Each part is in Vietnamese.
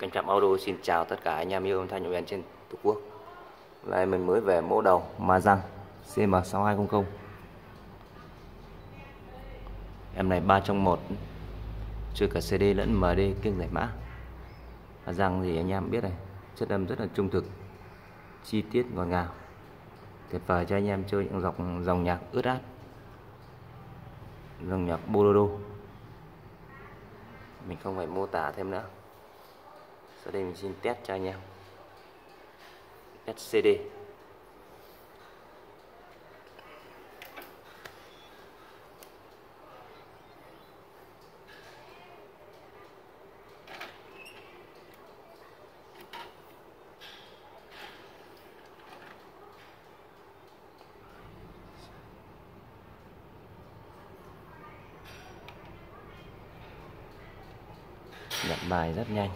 Kênh Trạm Audio xin chào tất cả anh em yêu âm thanh nhuộm đèn trên Tổ quốc. Này mình mới về mẫu đầu Marantz CM6200. Em này 3 trong 1, chưa cả CD lẫn MD kiêng giải mã. Marantz thì anh em biết này, chất âm rất là trung thực, chi tiết ngọt ngào, tuyệt vời cho anh em chơi những dòng nhạc ướt át, dòng nhạc bolero. Mình không phải mô tả thêm nữa. Sau đây mình xin test cho anh em. Test CD. Nhận bài rất nhanh.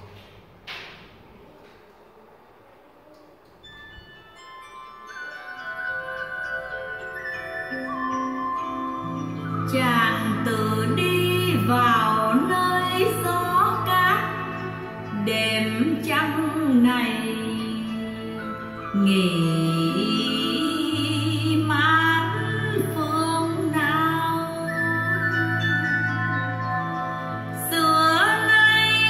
Chàng từ đi vào nơi gió cát, đêm trăng này nghỉ mát phương nào. Xưa nay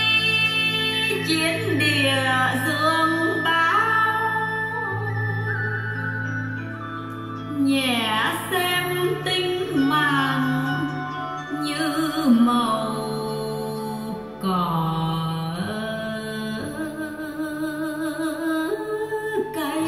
chiến địa dương bão, nhẹ xem tinh mà màu cỏ cây.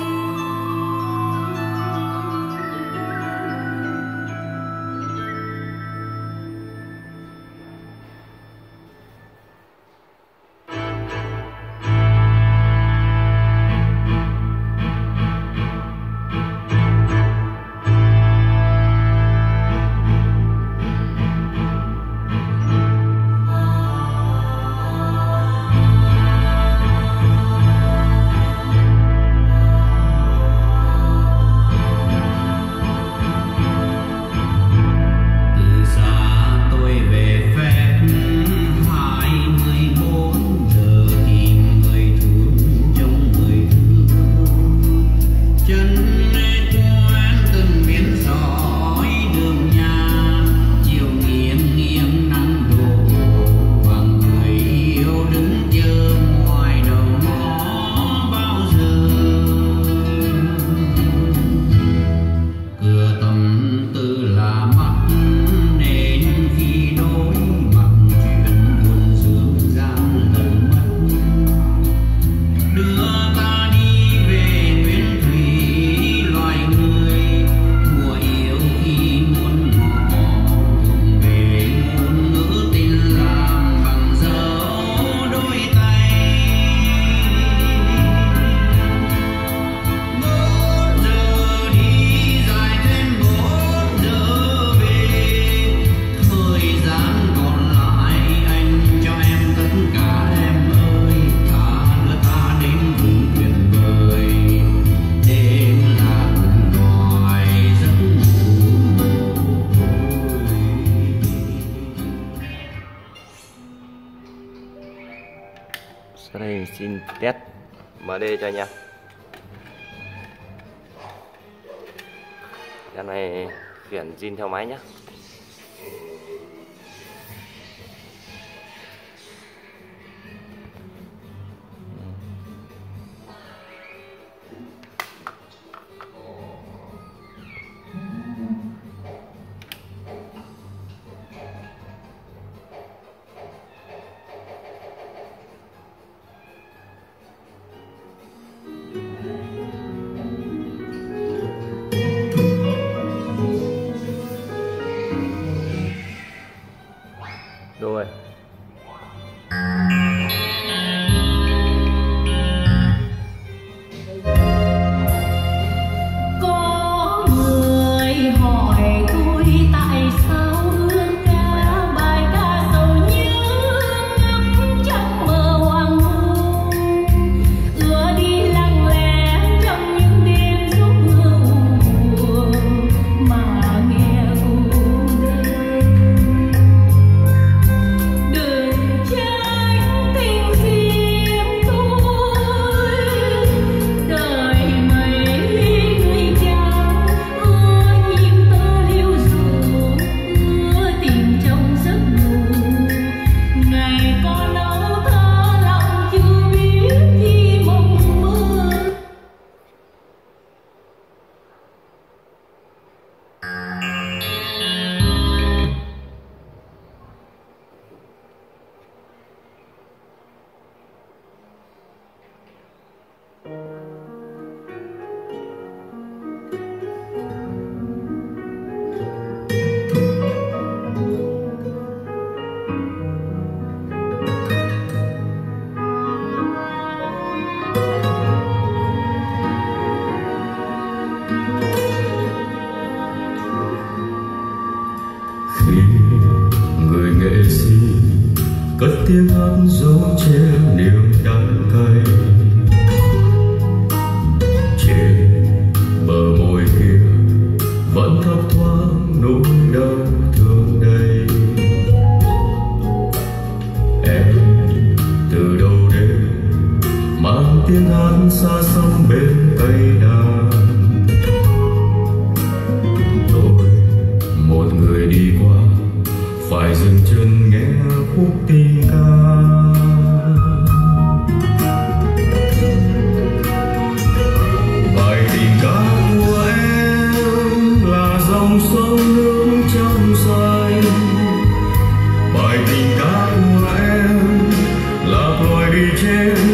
Sau đây mình xin test MD cho anh em. Cái này chuyển zin theo máy nhé. những điều đắng cay. Trên bờ môi kia vẫn thấp thoáng nỗi đau thương đây. Em từ đâu đến mang tiếng hát xa xăm bên cây đàn. Tôi một người đi qua phải dừng chân nghe khúc tình ca. Bài tình ca của em là tôi đi trên